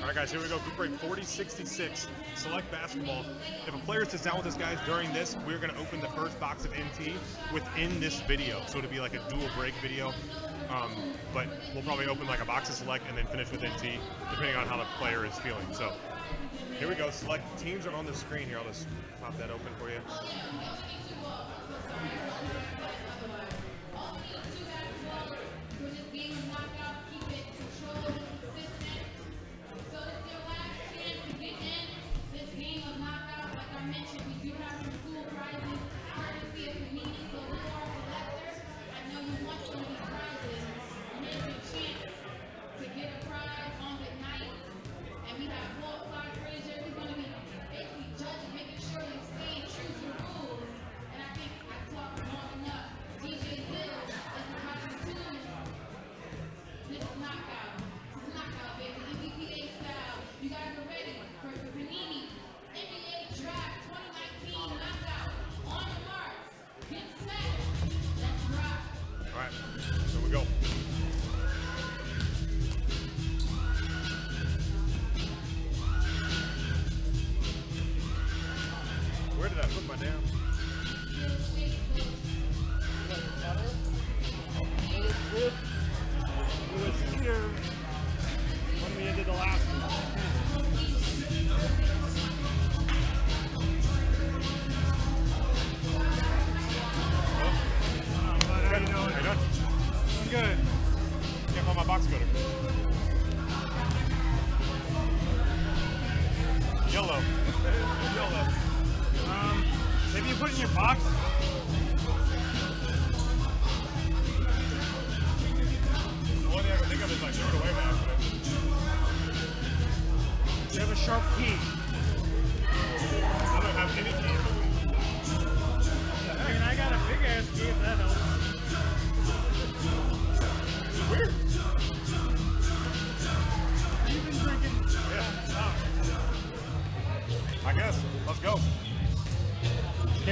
All right, guys, here we go. Group break 4066, Select Basketball. If a player sits down with us, guys, during this, we're going to open the first box of MT within this video. So it'll be like a dual break video. But we'll probably open like a box of Select and then finish with MT, depending on how the player is feeling. So here we go. Select teams are on the screen here. I'll just pop that open for you.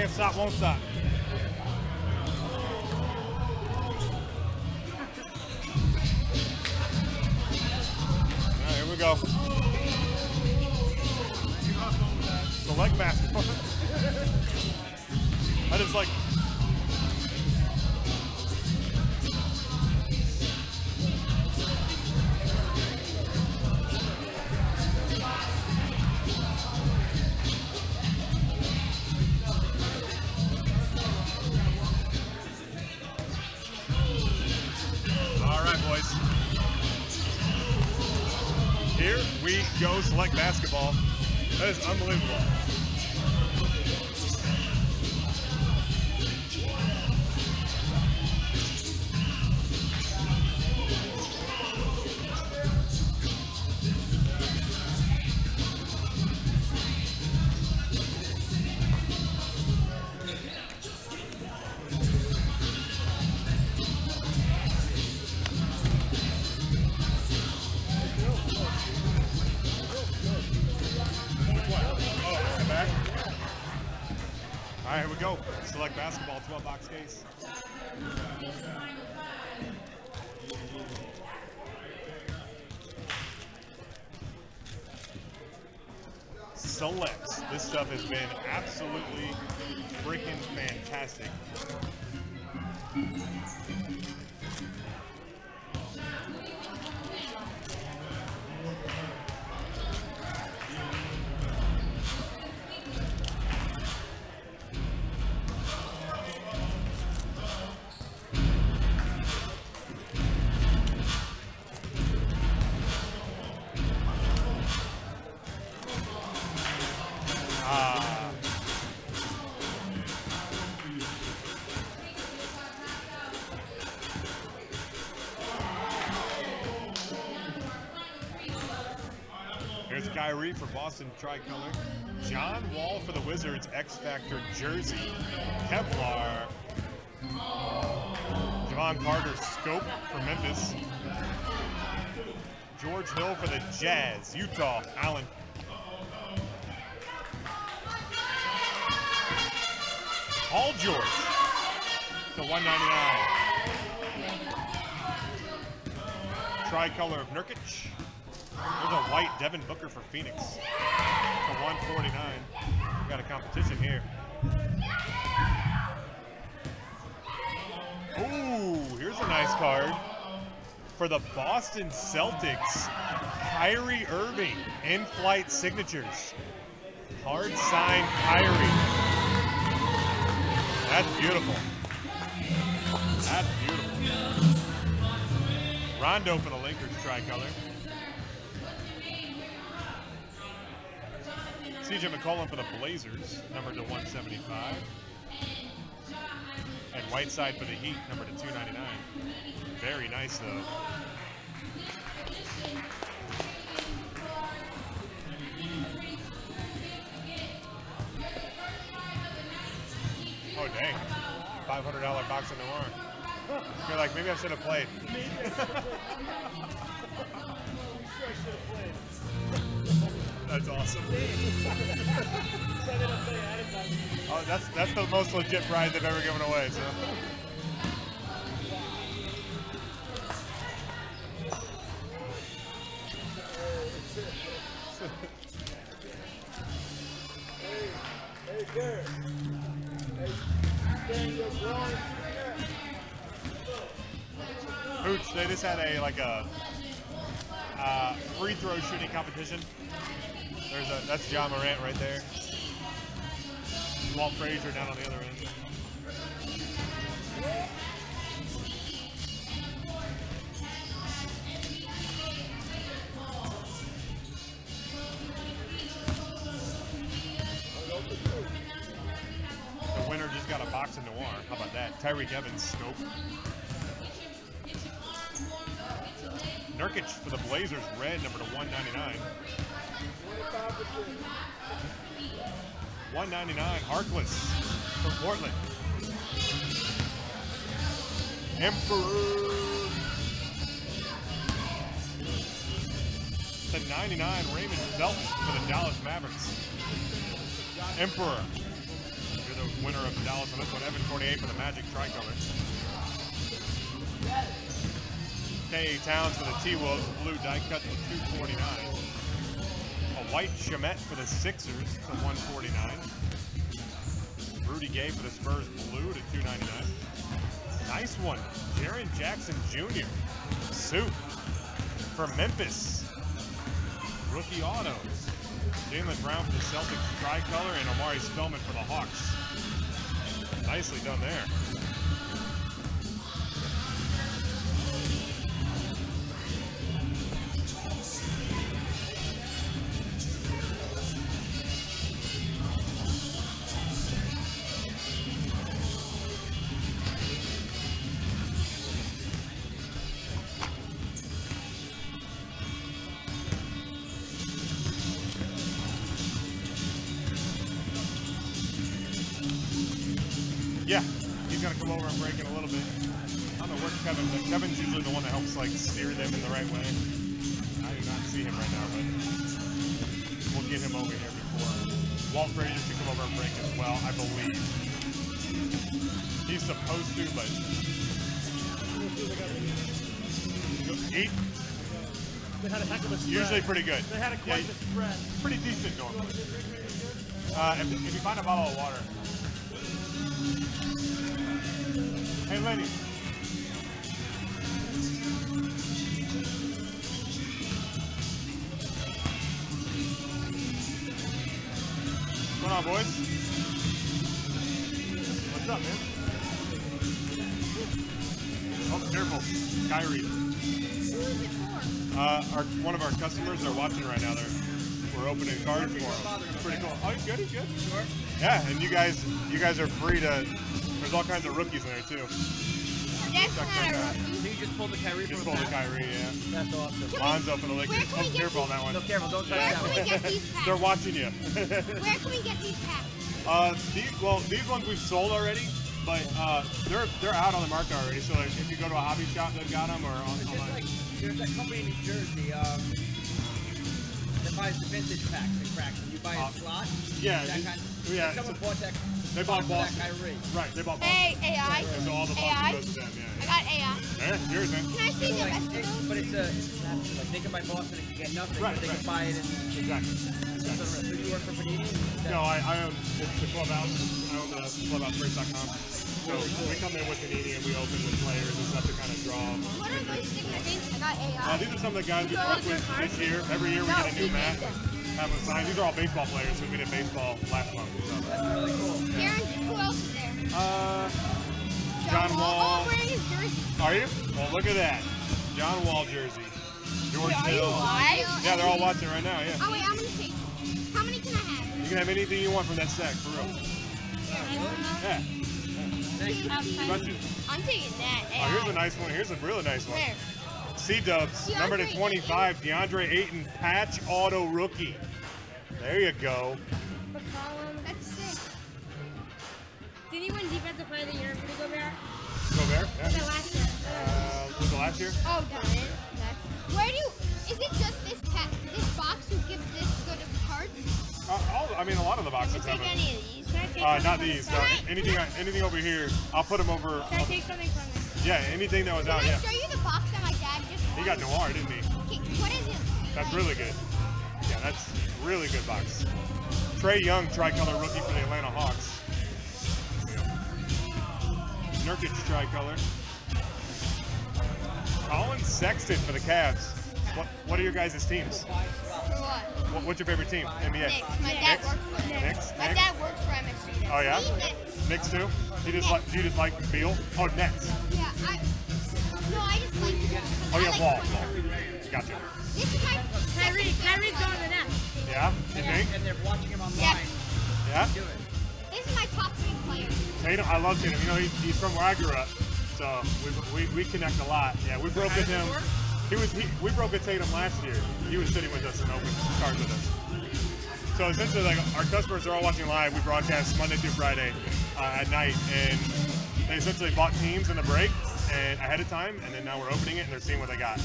Stop, won't stop. Alright, here we go. Select basketball. I just like. Go Select Basketball. That is unbelievable. Select Basketball, 12-box case. Selects. This stuff has been absolutely freaking fantastic. For Boston Tricolor, John Wall for the Wizards, X-Factor jersey, Kevlar, Javon Carter scope for Memphis, George Hill for the Jazz, Utah, Allen. All George to 199. Tricolor of Nurkic. There's a White, Devin Booker for Phoenix for 149. We've got a competition here. Ooh, here's a nice card for the Boston Celtics. Kyrie Irving, in-flight signatures. Hard signed Kyrie. That's beautiful. That's beautiful. Rondo for the Lakers tricolor. CJ McCollum for the Blazers, numbered to 175. And Whiteside for the Heat, numbered to 299. Very nice, though. Oh, dang. $500 box of Noir. You're like, maybe I should have played. That's awesome. Oh, that's the most legit prize they've ever given away. So. Hey, Garrett. Hey, Hooch, they just had a free throw shooting competition. That's John Morant right there. Walt Frazier down on the other end. The winner just got a box of Noir. How about that? Tyreek Evans, scope. Nurkic for the Blazers, red, number to 199. 199, Harkless from Portland. Emperor. The 99, Raymond Felton for the Dallas Mavericks. Emperor. You're the winner of Dallas on this one. Evan Fournier for the Magic tricolor. K.A. Towns for the T-Wolves, blue die cut to 249. A white Shamet for the Sixers to 149. Rudy Gay for the Spurs, blue to 299. Nice one, Jaren Jackson Jr. Soup for Memphis. Rookie autos. Jaylen Brown for the Celtics tricolor and Omari Spellman for the Hawks. Nicely done there. Like steer them in the right way. I do not see him right now, but we'll get him over here before. Walt Frazier should come over and break as well, I believe. He's supposed to, but they had a heck of a spread. Usually pretty good. They had a quite a spread. Pretty decent normally. If you find a bottle of water. Hey, lady. What's up, boys? What's up, man? Oh, careful. Kyrie. One of our customers are watching right now. We're opening cards for them. It's pretty cool. Oh, he's good? He's good? Sure. Yeah, and you guys are free to... There's all kinds of rookies in there, too. That's not a rookie. He just pulled the Kyrie. Just pulled the Kyrie, yeah. That's awesome. Lonzo for the Lakers. Oh, careful on that one. No, careful. Don't try it out. Where can we get these packs? They're watching you. Where can we get these packs? These ones we've sold already, but they're out on the market already. So like, if you go to a hobby shop, they've got them or online. Like, there's that company in New Jersey that buys the vintage packs and cracks. And you buy a slot. Yeah. That kind of, yeah. Someone bought that. They bought Boston. Right, they bought Boston. Hey, AI. So all the Boston goes to them, yeah. I got AI. Yeah, yours, man. Can I see the rest of those? But it's like, they can buy Boston and you get nothing. Right, but they can buy it and... Exactly. So you work for Panini? No, I own the Clubhouse. I own the clubhousebreaks.com. So we come in with Panini and we open with players and stuff to kind of draw. What are those things? I think I got AI. These are some of the guys we work with this year. Every year we get a new map. Have them signed. These are all baseball players because we did baseball last month. So. That's really cool. Yeah. Darren, who else is there? John Wall. Oh, wearing his jersey. Are you? Well, look at that. John Wall jersey. George Hill. Yeah, they're all watching right now. Yeah. Oh wait, I'm gonna take. How many can I have? You can have anything you want from that stack, for real. Yeah. I'm taking that. Oh, here's a nice one. Here's a really nice one. C-Dubs, number to 25, DeAndre Ayton, patch auto rookie. There you go. That's sick. Did he win defensive player of the year? Did he go Bear? Go Bear? Yeah. Was it last year? Was it last year? Oh, darn it. Where do you, is it just this box who gives this good of cards? I mean, a lot of the boxes have it. Not these. No. Anything over here, I'll put them over. Can I take something from this? Yeah, anything that was out. Can I show you the box that my dad just bought? He got Noir, didn't he? Okay, what is it? That's really good. Yeah, that's a really good box. Trae Young, tricolor rookie for the Atlanta Hawks. Nurkic, tricolor. Colin Sexton for the Cavs. What are your guys' teams? What's your favorite team? NBA? Knicks. My dad worked for him. Knicks? My dad worked for MSU. Oh, yeah? Knicks too? You just like Beal? Oh, Nets. Yeah, I just like Beal. Oh, yeah, Wall. Gotcha. This is my Kyrie's going to the Nets. Yeah? You think? And they're watching him online. Yeah? This is my top 3 players. Tatum, I love Tatum. You know, he's from where I grew up, so we connect a lot. Yeah, we broke with him. We broke a Tatum last year. He was sitting with us and opened cards with us. So essentially, like, our customers are all watching live. We broadcast Monday through Friday at night, and they essentially bought teams in the break and ahead of time, and then now we're opening it and they're seeing what they got.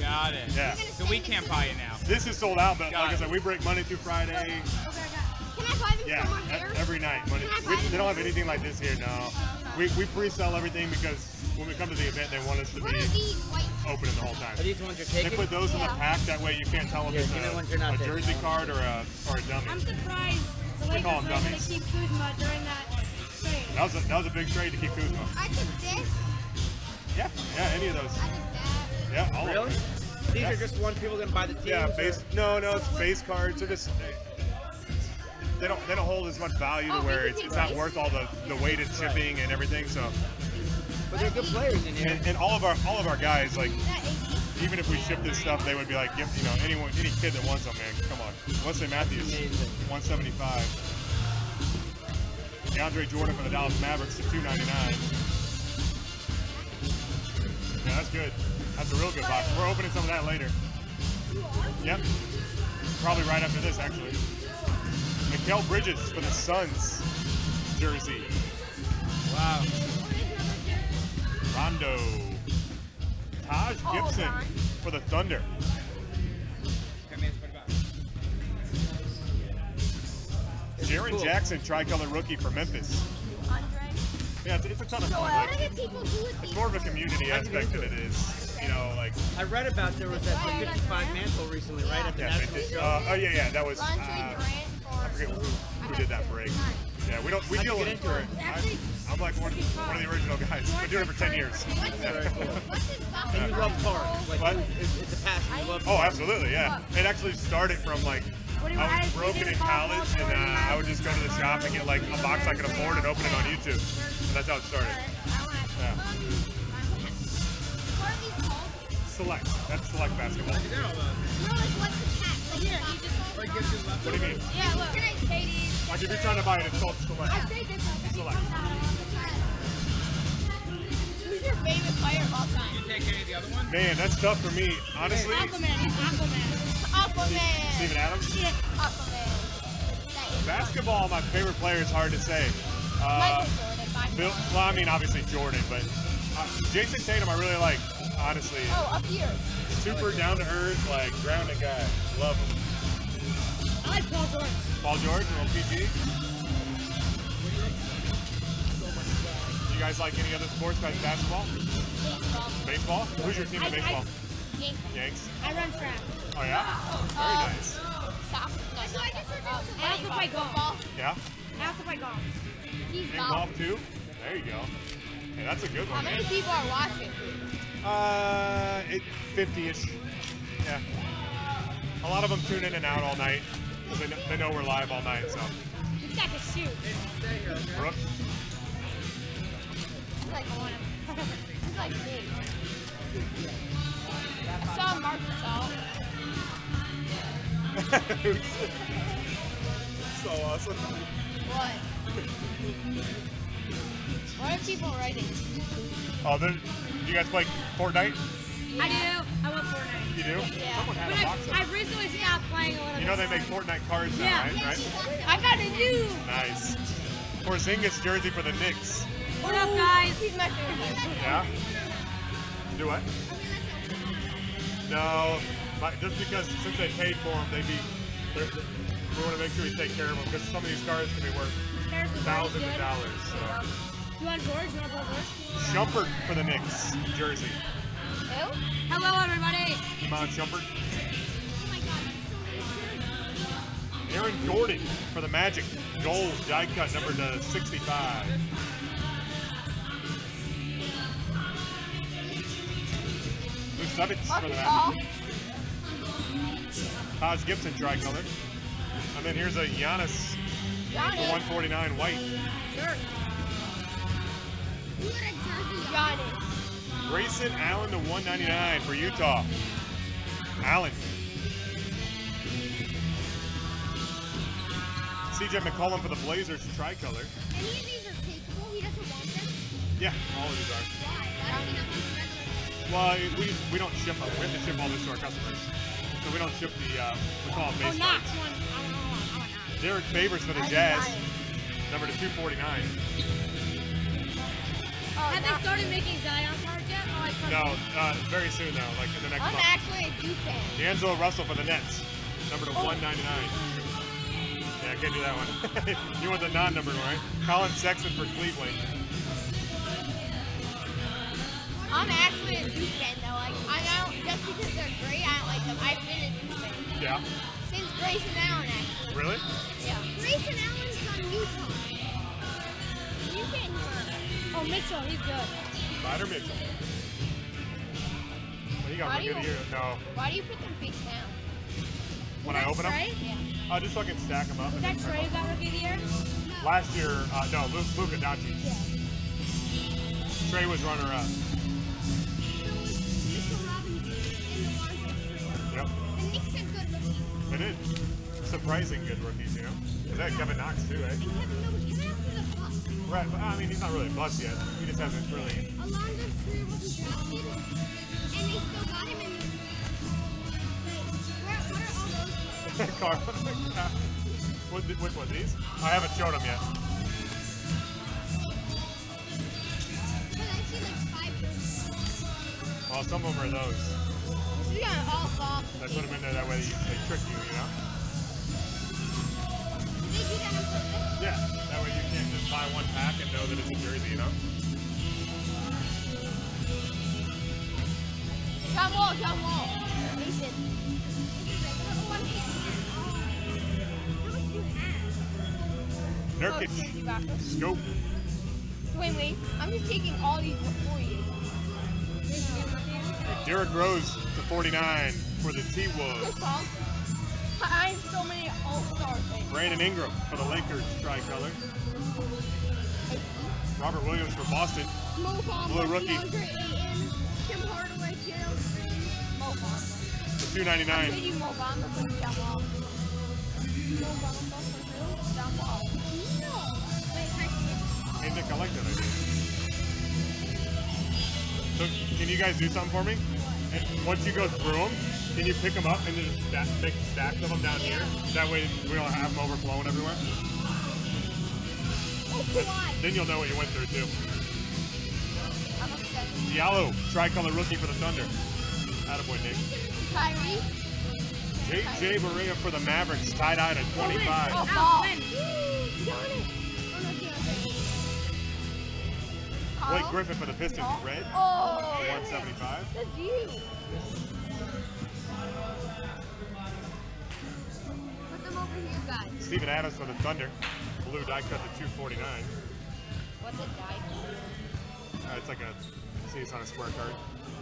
Got it. Yeah. So we can't buy it now. This is sold out, but like I said, we break Monday through Friday. Okay, can I buy them from our hair? Every night. Monday. They don't have anything like this here, no. We pre-sell everything because when we come to the event, they want us to be open it the whole time. Are these ones you're taking? They put those in the pack, that way you can't tell if it's a jersey card or a dummy. I'm surprised the Lakers were able to keep Kuzma during that trade. That was a big trade to keep Kuzma. I took this. Yeah, any of those. I took that. Yeah, all of them. These are just ones people can buy the teams? Yeah, no, it's base cards. They're just, they don't hold as much value to where it's not worth all the weight and shipping and everything, so. But they're good players in here. And all of our guys, like, even if we ship this stuff, they would be like, give, you know, any kid that wants them, man, come on. Wesley Matthews, 175. DeAndre Jordan for the Dallas Mavericks to 299. Yeah, that's good. That's a real good box. We're opening some of that later. Yep. Probably right after this, actually. Mikal Bridges for the Suns jersey. Wow. Rondo. Taj Gibson for the Thunder. Jaren Jackson, tricolor rookie for Memphis. Yeah, it's a ton of fun. Like, it's more of a community aspect than it is, you know, like. I read about there was that 55 mantle recently, right? At the national show. Oh yeah, that was. I forget who did that break. Yeah, we deal with it. I'm like one of the original guys. I've been doing it for 10 years. And you love cards. Like, it's a passion. You love cards. Oh, absolutely, yeah. It actually started from, like, I was broken in college, and I would just go to the shop and get, like, a box I could afford and open it on YouTube. And that's how it started. Yeah. What are these called? Select. That's Select basketball. No, like, what's the pack? Like, here, you just hold it. What do you mean? Yeah, look. Like, if you're trying to buy it, it's called Select. I say this one. Select. Who's your favorite player of all time? You take any of the other ones? Man, that's tough for me. Honestly. Aquaman. Steven Adams? Yeah. Aquaman. Basketball, my favorite player is hard to say. Michael Jordan, by Bill, well, I mean, obviously Jordan, but Jason Tatum I really like, honestly. Oh, up here. Super down-to-earth, like, grounded guy. Love him. I like Paul George. Paul George, little PG. You guys like any other sports besides basketball? Baseball? Who's your team in baseball? Yankees. Yanks? I run track. Oh yeah? Very nice. Soccer. I also play golf. Yeah? I also play golf. He's golf too? There you go. Hey, that's a good one. How many people are watching? 50-ish. Yeah. A lot of them tune in and out all night. They know we're live all night, so. This guy can shoot. Brooke? He's like one of them. He's like big. I saw Marcus out. So awesome. What? What are people writing? Oh, do you guys play Fortnite? Yeah. I do. I love Fortnite. You do? Yeah. Someone had a box of it. I recently stopped playing a little. You know they make Fortnite cards now, right? I got a new. Nice. Porzingis jersey for the Knicks. What up, guys? He's my favorite. Yeah? Do what? No. Just because since they paid for them, we want to make sure we take care of them because some of these cards can be worth thousands of dollars. So. You want George? You want George? Shumpert for the Knicks jersey. Who? Hello, everybody. Iman Shumpert. Oh my God. Aaron Gordon for the Magic. Gold die cut number to 65. Vucevic for the Magic. Taj Gibson tricolor. And then here's a Giannis for 149 white. Sure. Grayson Allen to 199 for Utah. Allen. CJ McCollum for the Blazers tricolor. Any of these are takeable? He doesn't want them? Yeah, all of these are. Why? Why don't he not want them? Well, we don't ship them. We have to ship all this to our customers. So we don't ship the, we call it base. Oh, Knox. I want Knox. Derek Favors for the Jazz. Number to 249. Have they started making Zion cards yet? No, very soon though, like in the next month. I'm actually a Duke fan. D'Angelo Russell for the Nets, number to 199. Yeah, I can't do that one. You want the non-numbered one, right? Colin Sexton for Cleveland. I'm actually a Duke fan though. Like, just because they're great, I don't like them. I've been a Duke fan. Yeah. Since Grayson Allen, actually. Really? Yeah. Grayson Allen is on Utah. You can't hear him. Oh, Mitchell, he's good. Ryder Mitchell. Well, you got one good here. No. Why do you put them face down? When I open them? Yeah. I just fucking stack them up. Is that Trey who got rookie of the year? Last year, no, Luka Doncic. Yeah. Trey was runner-up. So was Mitchell Robinson in the Yep. The Knicks have good rookies. They did. Surprising good rookies, you know? Because that Kevin Knox, too, right? Right, but I mean, he's not really a bust yet. He just hasn't really. Alonzo's career wasn't drafted, and they still got him in the. Where are all those? Carl. Which one? These? I haven't shown them yet. Because I've seen like five jerseys. Well, some of them are those. We got all fall. They put them in there that way they trick you, you know? Did they do that on purpose? Yeah. That way you can't just buy one pack and know that it's a jersey, you know? John Wall. Mason. Nurkic. Scope. Wait. I'm just taking all these before you. Derrick Rose to 49 for the T-Wolves. I have so many all-star things. Brandon Ingram for the Lakers tricolor. Robert Williams for Boston. Mo Bamba, blue rookie. Tim Hardaway, Gerald Green. Mo Bamba. For 299. I'm taking Mo Bamba for John Wall. Mo Bamba for who? John Wall. No. Wait, hey Nick, I like that idea. So can you guys do something for me? And once you go through them, can you pick them up and just make stacks of them down here? That way we don't have them overflowing everywhere. Oh, then you'll know what you went through too. I'm upset. Diallo, tricolor rookie for the Thunder. Attaboy, Nick. Kyrie. J.J. Barea for the Mavericks, tie-dye to 25. Oh, ball. Oh, Blake Griffin for the Pistons, red. Oh, 175. The G. Put them over here, guys. Steven Adams for the Thunder. Blue die cut to 249. What's a die cut? It's like a, see, it's on a square card.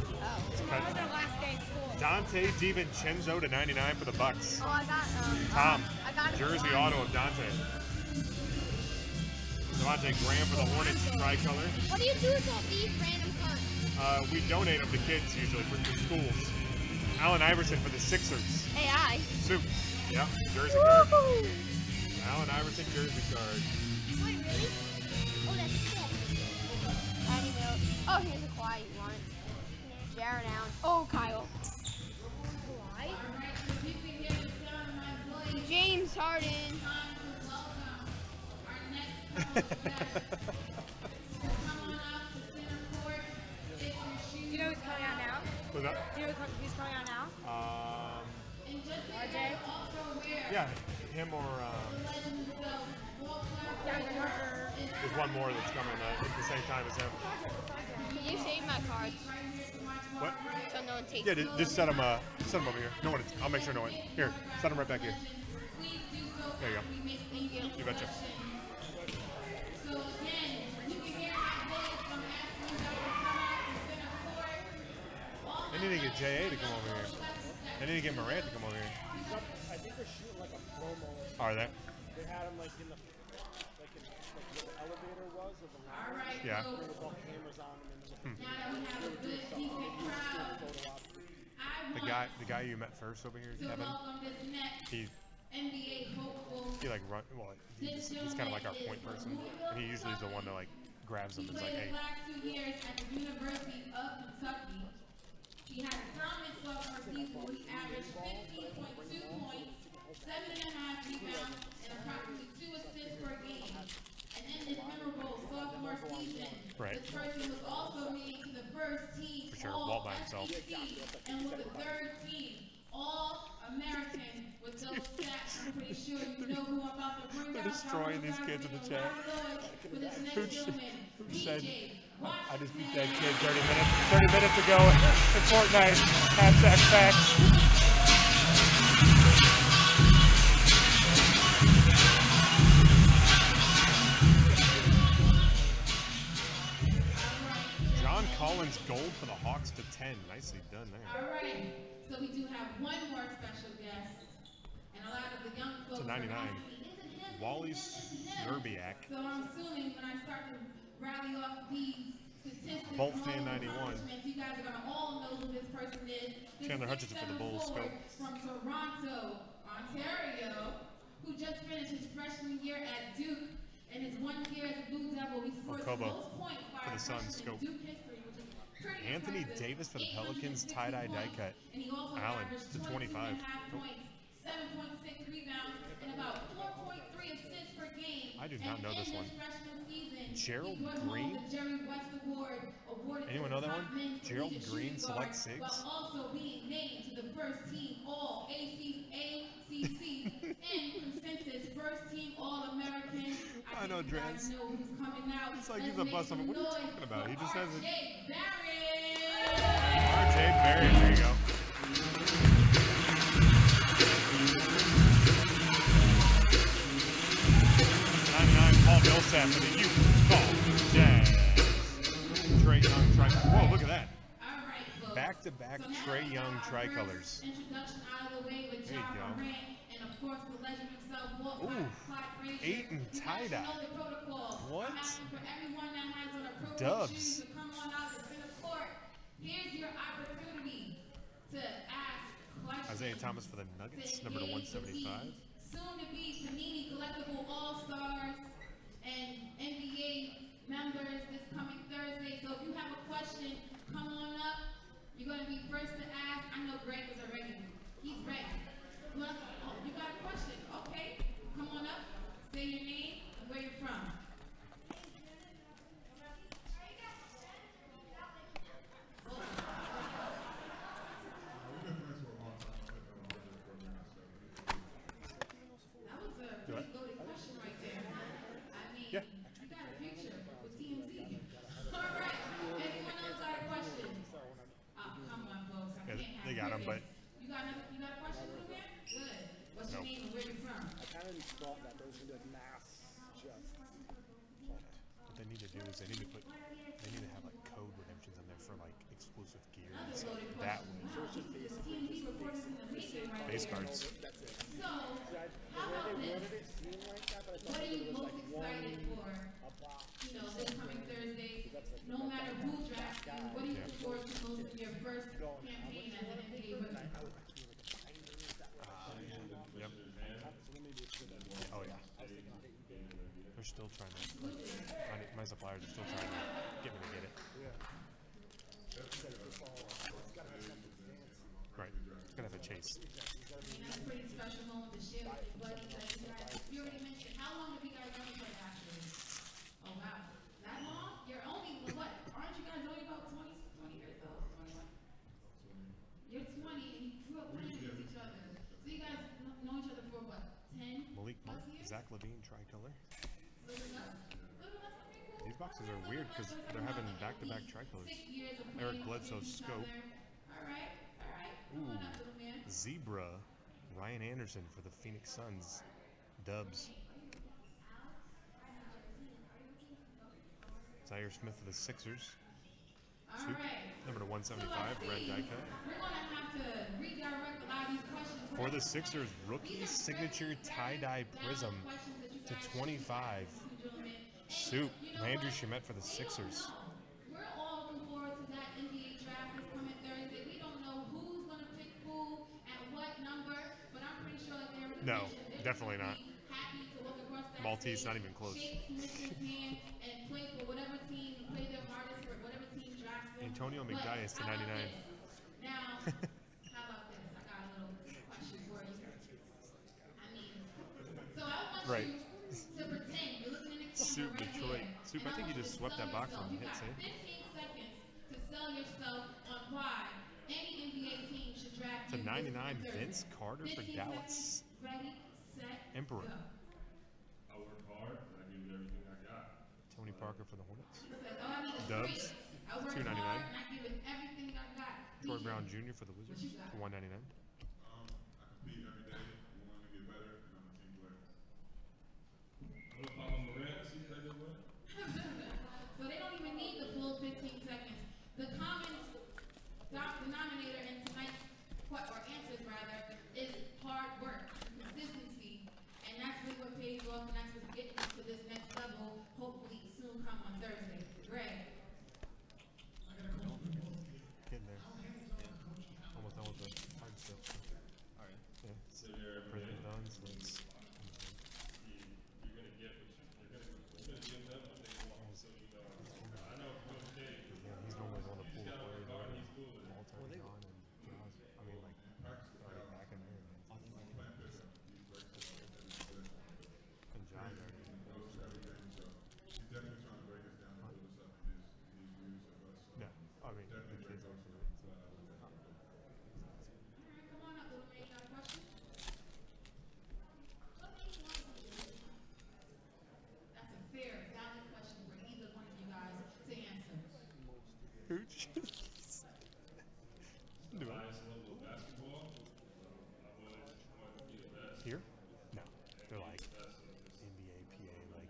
Oh, tomorrow's our last day of school. Dante DiVincenzo to 99 for the Bucks. Oh, I got Tom. I got jersey auto of Dante. Devontae Graham for the Hornets tricolor. What do you do with all these random cards? We donate them to kids usually for schools. Allen Iverson for the Sixers. AI. Soup. Yeah. Jersey card. Allen Iverson jersey card. Wait, really? Oh, that's sick. I don't even know. Oh, here's a Kawhi. You want it? Jared Allen. Oh, Kyle. Kawhi? James Harden. Do you know who's coming out now? Who's that? Do you know who's coming out now? RJ? Yeah, him or there's one more that's coming at the same time as him. Can you save my cards? What? So no one takes them. Yeah, just set them over here. No one. I'll make sure no one. Here, set them right back here. There you go. Thank you. You betcha. I need to get J.A. to come over here. I need to get Morant to come over here. I think they're shooting like a promo. Are they? They had him like in the, like where the elevator was or the ladder. Yeah. There was all cameras on him. The guy you met first over here, Kevin, he like run, well, he's kind of like our point person. And he usually is the one that like grabs him and is like, hey. He had a dominant 12 season. He averaged 15.2 points, 7.5 rebounds, and approximately 2 assists per game. And in his memorable sophomore season, this person was also made to the first team All-SEC and was the third team All-American with those stats. I'm pretty sure you know who I'm about to bring up. They're destroying these kids in the chat. Who said? I just beat that kid 30 minutes ago in Fortnite. Hashtag facts. John Collins gold for the Hawks to 10. Nicely done there. All right. So we do have one more special guest. And a lot of the young folks to 99. Wally Zerbiak. So I'm assuming when I start to rally off these statistics. Bolt fan 91. You guys are going to all know who this person is. This Chandler Hutchinson for the Bulls. From Toronto, Ontario, who just finished his freshman year at Duke and his 1 year as a Blue Devil. He scored the most points for the Suns. Duke history, which is Anthony Davis for the Pelicans tie-dye die cut. And he also averaged 25 points, 7.6 rebounds, and about 4.3 assists per game. I do not know this one. Gerald Green? Anyone know that one? Gerald Green, Select 6? While also being named to the first team All-ACC and consensus first team All-American. I know Dress. It's like he's a bust of it. What are you talking about? He just has a... R.J. Barrett, there you go. Paul Millsap for the Utah Jazz. Trae Young tricolor. Whoa, look at that. Back-to-back Trae Young tricolors. There you go. Ooh, 8 and tie-dye. What? Dubs. Isaiah Thomas for the Nuggets, number 175. Soon-to-be Panini Collectible All-Stars and NBA members this coming Thursday. So if you have a question, come on up. You're going to be first to ask. I know Greg is already. He's ready. You want to, oh, you got a question. Okay. Come on up. Say your name and where you're from. Yeah. I got a picture with TMZ. thought that those were like mass just what? What they need to do is they need to have like code redemptions in there for like exclusive gear and stuff that way. So it's just basic base cards. That's it. So how about this? What are you most excited for? You know, this coming Thursday, no matter who drafts you, what are you looking forward to most in your first campaign as an MT? Yep. Oh yeah. They're still trying to. Like, my suppliers are still trying to get me to get it. Yeah. Right. It's gonna have a chase. I mean, that's a pretty special moment to share with you. But you already mentioned how long have you guys done it actually? Oh wow, that long? You're only what? Aren't you guys only about 20 years old? 21. You're 20 and you grew up playing against each other. So you guys know each other for what, 10? Malik, Zach Levine, Tricolor. These boxes are weird because they're having back-to-back Tricolors. Eric Bledsoe's Scope. Alright, alright. Ooh, Zebra, Ryan Anderson for the Phoenix Suns. Dubs. Zaire Smith for the Sixers. Soup, number to 175, so red die cut. We're gonna have to redirect a lot of these questions. For the Sixers, rookie signature tie-dye prism to 25. Soup, Landry Shamet for the Sixers. We're all looking forward to that NBA draft that's coming Thursday. We don't know who's gonna pick who at what number, but I'm pretty sure that they're no, definitely not. Maltese, not even close. And play for whatever team, play their hardest for whatever team drafts them. Antonio McDyess to 99. Now, how about this? I got a little question for you. I mean, so I want you to pretend you're looking in the corner right here. Soup, I think you just swept that box on the hit, say. 15 seconds to sell yourself on why any NBA team should draft you. To 99, Vince Carter for Dallas. Ready, set, Emperor. Go. I worked hard and I gave it everything I got. Tony Parker for the Hornets. Dubs, 299. Troy Brown Jr. for the Wizards, to 199. I compete every day. I want to get better, and I'm a team player. I'm going to Moran. See how they win. So they don't even need the full 15 seconds. The common denominator in tonight's answers rather is hard work, consistency. And that's really what pays off, and that's what's getting us to this next level, hopefully soon come on Thursday. Greg. I got a coach. Getting there. Yeah. Almost done with the hard stuff. All right. Yeah. So you're pretty done. So you're going to get what you're going to give them what they want. So you know, I know Coach K. Yeah, he's normally one of the pool players. All time gone. I mean, like, back in there. John, she's definitely trying to break us down and build us up in these views of us. Yeah, I mean, definitely breaks us up. All right, come on up, little man. You got a question? What do you want to do? That's a fair, valid question for either one of you guys to answer. Hooch. Do I just love little basketball? I wanted to be the best. Here? No. They're like NBA PA, like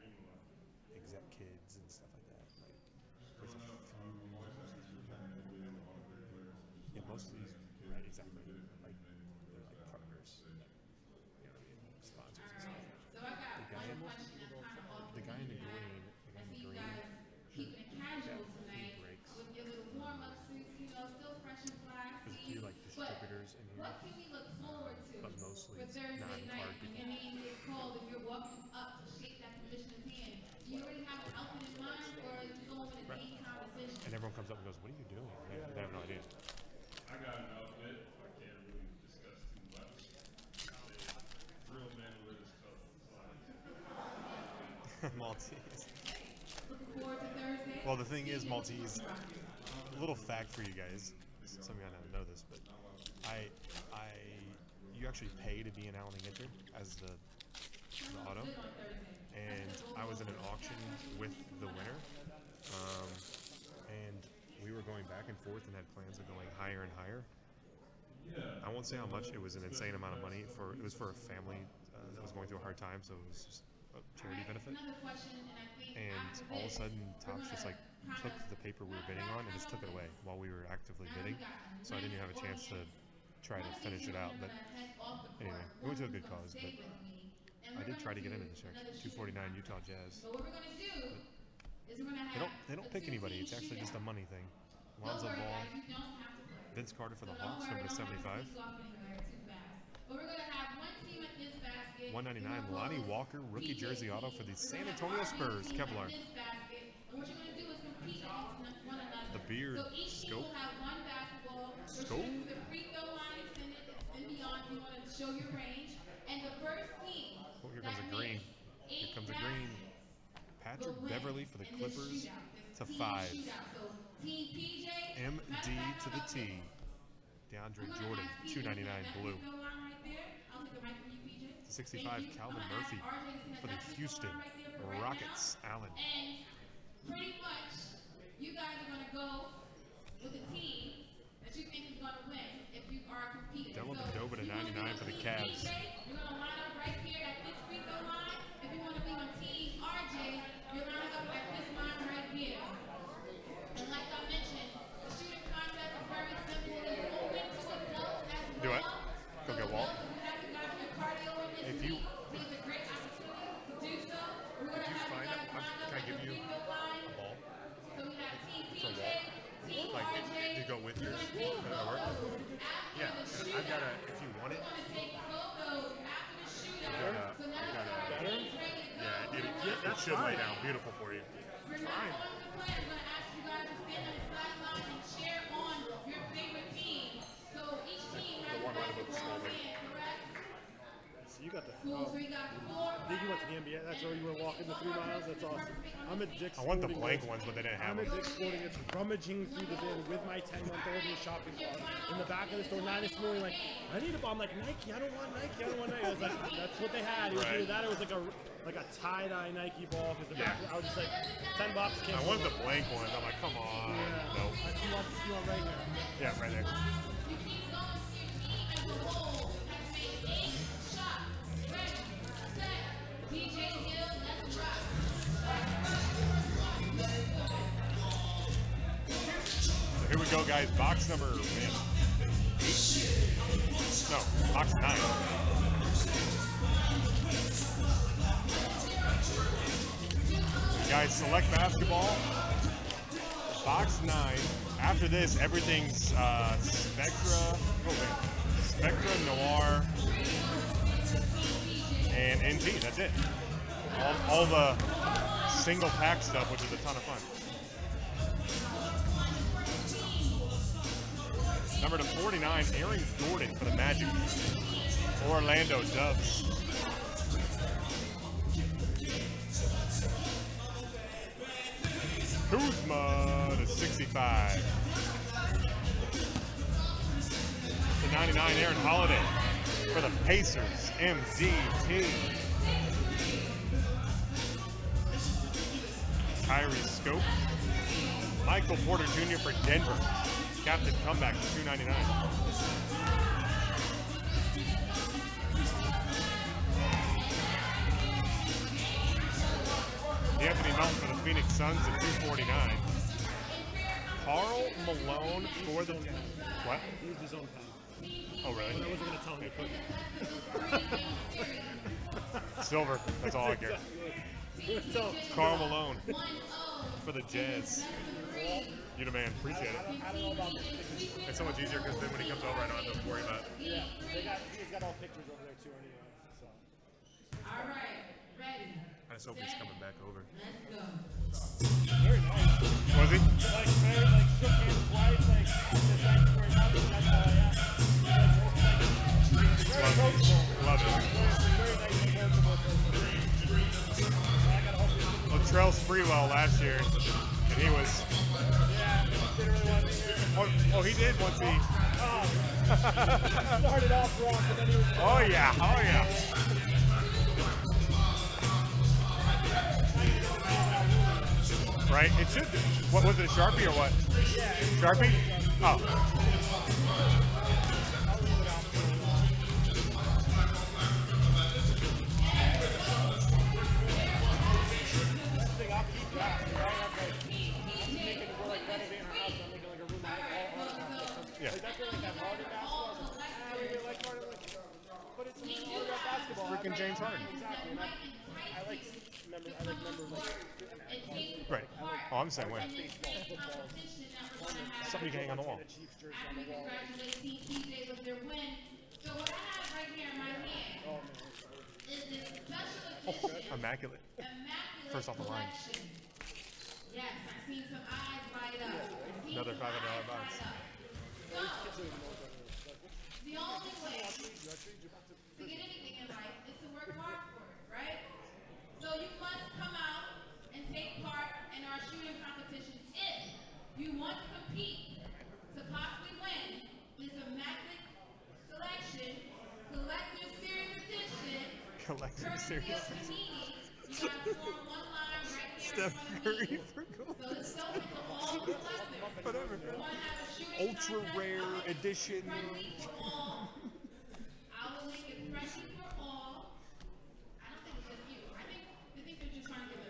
exec kids and stuff like that. Like, there's a few. Yeah, most of these, right, exactly. Like, they're like partners, like, you know, sponsors and stuff. So I got one question that's kind of off the guy in the green, I see you guys keeping it casual tonight with your little warm-up suits, you know, still fresh and classy. Like distributors in here. What can we look forward to for Thursday night when your name is called and you're walking up to shake that commissioner's hand? Do you already have an outfit in mind, or are you going with a deep conversation? And everyone comes up and goes, "What are you doing?" And they have no idea. I got an outfit. I can't really discuss too much. Real man with his tough. Maltese. Looking forward to Thursday. Well, the thing is, Maltese, a little fact for you guys. Some of you don't know this, but you actually pay to be an Allen & Ginter as the auto. And I was in an auction with the winner. And we were going back and forth and had plans of going higher and higher. I won't say how much. It was an insane amount of money. For it was for a family that was going through a hard time, so it was just a charity benefit. And all of a sudden, Topps just like took the paper we were bidding on and just took it away while we were actively bidding. So I didn't have a chance to try to finish it out. But anyway, it went to a good cause. But I did try to get into this year. 249 Utah Jazz. But what we're gonna do is we're gonna have they don't pick anybody. It's actually just a money thing. Lonzo Ball, Vince Carter for the Hawks from the 75. But we're gonna have one team at this basket. 199 Lonnie Walker, rookie jersey auto for the San Antonio Spurs. Kevlar. And what you're gonna do is compete against one another. The beard. So each team will have one basketball. Scope. The free throw line and beyond. You want to show your range. And the first team. Oh, here comes a green. Here comes a green. Patrick Beverly for the Clippers to 5. MD to the T. DeAndre Jordan, 299 blue. 65 Calvin Murphy for the Houston Rockets. Allen. And pretty much, you guys are going to go with a team that you think is going to win if you are competing. Dylan Doba to 99 for the Cavs. You're going to line up right here at this free throw line. If you want to be on team RJ, you're going to go at this line right here. And like I mentioned, the shooting contest is very simple. It's open to adults as well. Do it. Go get Walt. If you have a great opportunity to do so, we're going to have you guys line up at the free throw line. So we have team PJ. Like to go with yours. Yeah, I've got a. If you want it, yeah, that should lay down beautiful for you. Fine. I'm gonna ask you guys to stand on the sideline and cheer on your favorite team. So each team has a So you got the. Did you went to the NBA? That's where you were walking the 3 miles. That's awesome. I'm at Dick's. I want the blank ones, but they didn't have them. I'm at Dick's Sporting. It's rummaging through the bin with my 10-month-old in the shopping cart in the back of the store. Not this morning, like I need a bomb. Like Nike. I don't want Nike. I don't want Nike. I was like, that's what they had. It was either that, or it was like a tie-dye Nike ball. Because I was just like, $10. I wanted the blank ones. I'm like, come on. Yeah. Nope. I see one right there. Yeah, right there. DJ Hill, let's rock. So here we go, guys. Box number 8. No, box 9. So guys, select basketball. Box 9. After this, everything's Spectra. Spectra, Noir, and NT, that's it. All the single pack stuff, which is a ton of fun. Number to 49, Aaron Gordon for the Magic. Orlando Doves. Kuzma to 65. To 99, Aaron Holiday. For the Pacers, MDT. Kyrie Scope. Michael Porter Jr. for Denver. Captain Comeback to 299. Anthony Melton for the Phoenix Suns at 249. Karl Malone for the... What? He used his own time. Oh, really? I wasn't going to tell him. Silver. That's all I care. Karl Malone for the Jazz. You the man. Appreciate it. It's so much easier because then when he comes over, I don't have to worry about it. Yeah. He's got all pictures over there, too, anyway. So. All right. Ready. I just hope he's coming back over. Let's go. Very nice. Was he? Like, very, like, shook hands twice, like, just like, for another, that's all I asked. Love it. Well, Trell Sprewell last year, and he was. Oh, he did once he. Started off wrong, but then he was. Oh yeah! Oh yeah! Right? It should. What was it? A Sharpie or what? Sharpie? Oh. fucking James Harden. Exactly. And I like members like... Right. Oh, I'm the same way. Somebody hanging on the wall. After we congratulate TJ with their win, so what I have right here in my hand is this special edition. Immaculate. First off the line. Yes, I've seen some eyes light up. Another $500 box. So, the only way to get anything in life is to work hard for it, right? So you must come out and take part in our shooting competition if you want to compete to possibly win this Immaculate Selection Collective Series Edition. Collective Series Edition. You got to form one line right there. Steph Curry for gold. So it's open to all the collectors. Whatever. You want to have a shooting Ultra rare edition.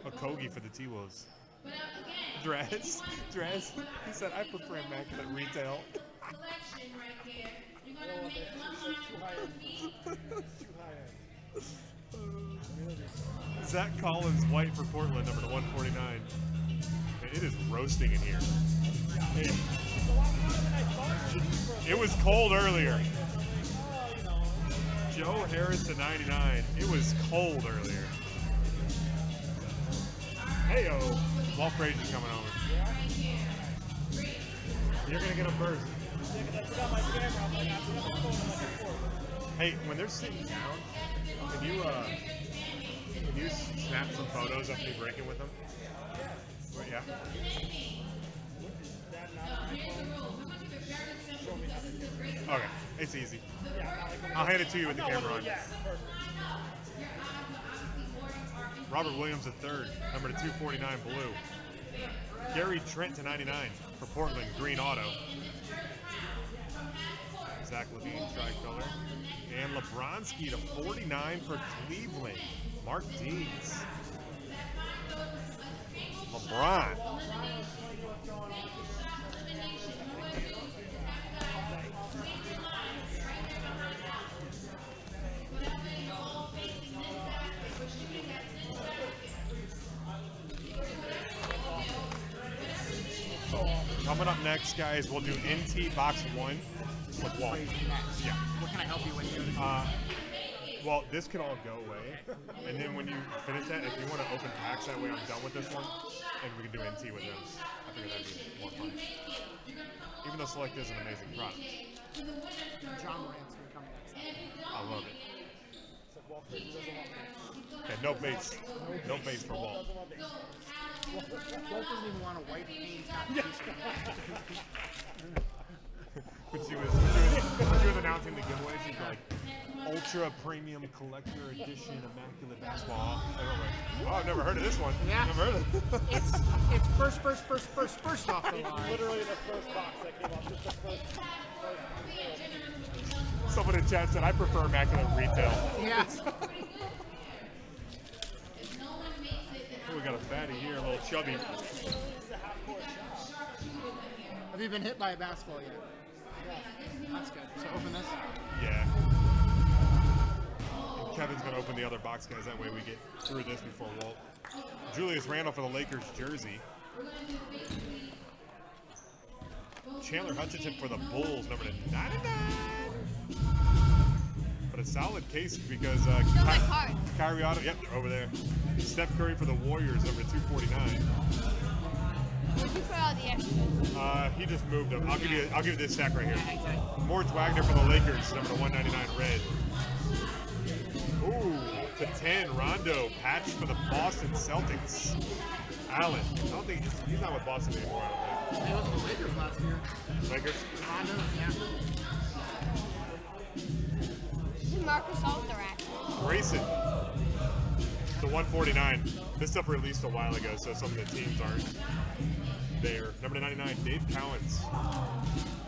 A Kogi for the T-Wolves. Dress. He said, I prefer Immaculate Retail. Selection right there. You're going to make one line of Zach Collins white for Portland, number 149. It is roasting in here. It was cold earlier. Joe Harris to 99. It was cold earlier. Hey-o. Walt Frazier coming over. You're going to get him first. Hey, when they're sitting down, can you snap some photos of me breaking with them? Wait, yeah. Okay, it's easy. I'll hand it to you with the camera on. Robert Williams III, number 249, blue. Gary Trent to 99 for Portland, green auto. Zach Levine, tricolor. And Lebronski to 49 for Cleveland, Mark Deeds. LeBron. Coming up next, guys, we'll do NT box one with Walt. Yeah. What can I help you with? Well, this could all go away, and then when you finish that, if you want to open packs, that way I'm done with this one, and we can do NT with them. I figured that'd be more fun. Even though Select is an amazing product. John Moran's gonna come next. I love it. And no base. No base for Walt. Walt doesn't even want a white When she was announcing the giveaway, she's like, Ultra Premium Collector Edition Immaculate Basketball. Like, oh, I've never heard of this one. Yeah. Never heard of it. It's first off the line. Literally the first box that came off. Just the first. Someone in chat said, I prefer Immaculate Retail. Yes. We got a fatty here, a little chubby. Have you been hit by a basketball yet? Yeah. That's good. So open this. Yeah. And Kevin's gonna open the other box, guys. That way we get through this before Walt. Julius Randle for the Lakers jersey. Chandler Hutchinson for the Bulls, number 99. But a solid case because Kyrie Otto, yep, they're over there. Steph Curry for the Warriors, number 249. Where'd you put all the extras? He just moved them. I'll give you this stack right here. Yeah, exactly. Moritz Wagner for the Lakers, number 199, red. Ooh, to 10, Rondo, patch for the Boston Celtics. Allen, I don't think he's not with Boston anymore. I don't think. He was with the Lakers last year. Lakers. Rondo, yeah. Marcus Alderac. Grayson, the 149. This stuff released a while ago, so some of the teams aren't there. Number 99, Dave Cowens.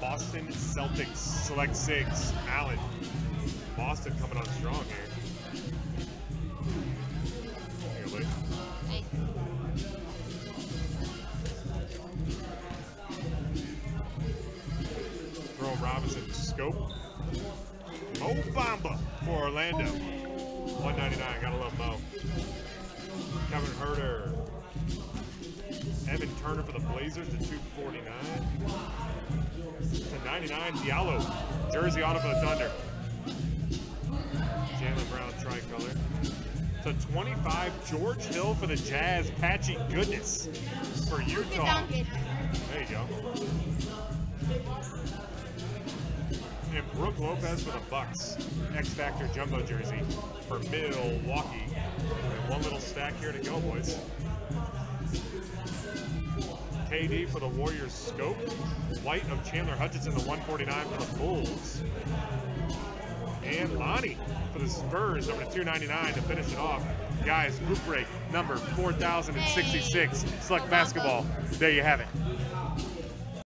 Boston Celtics, select six. Allen. Boston coming on strong here. Here, Luke. Hey. Throw Robinson, scope. Mo Bamba for Orlando. $199, gotta love Mo. Kevin Herter. Evan Turner for the Blazers to $249. To $99, Diallo. Jersey auto for the Thunder. Jaylen Brown tricolor. To $25, George Hill for the Jazz. Patchy Goodness for Utah. There you go. And Brooke Lopez for the Bucks. X-Factor Jumbo Jersey for Milwaukee. And one little stack here to go, boys. KD for the Warriors Scope. White of Chandler Hutchinson to $149 for the Bulls. And Lonnie for the Spurs over to $299 to finish it off. Guys, group break number 4066. Select basketball. There you have it.